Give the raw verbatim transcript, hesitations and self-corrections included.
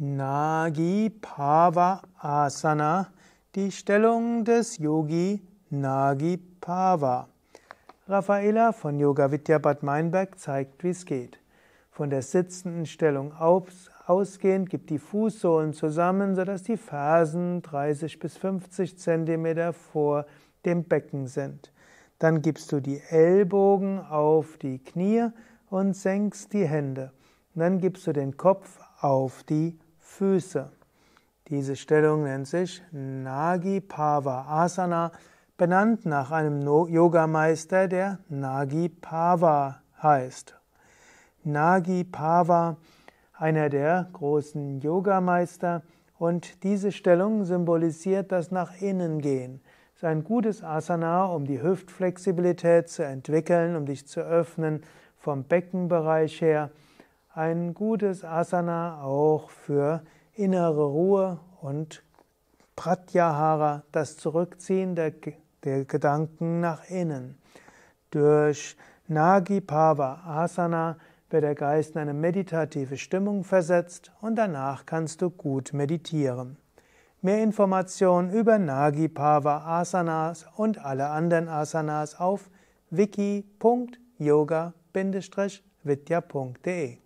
Nagipava Asana, die Stellung des Yogi Nagipava. Rafaela von Yoga Vidya Bad Meinberg zeigt, wie es geht. Von der sitzenden Stellung ausgehend gibt die Fußsohlen zusammen, sodass die Fersen dreißig bis fünfzig Zentimeter vor dem Becken sind. Dann gibst du die Ellbogen auf die Knie und senkst die Hände. Und dann gibst du den Kopf auf die Füße. Diese Stellung nennt sich Nagipava Asana, benannt nach einem Yogameister, der Nagipava heißt. Nagipava, einer der großen Yogameister, und diese Stellung symbolisiert das nach innen gehen. Es ist ein gutes Asana, um die Hüftflexibilität zu entwickeln, um dich zu öffnen vom Beckenbereich her. Ein gutes Asana auch für innere Ruhe und Pratyahara, das Zurückziehen der, der Gedanken nach innen. Durch Nagipava Asana wird der Geist in eine meditative Stimmung versetzt und danach kannst du gut meditieren. Mehr Informationen über Nagipava Asanas und alle anderen Asanas auf wiki punkt yoga Bindestrich vidya punkt de.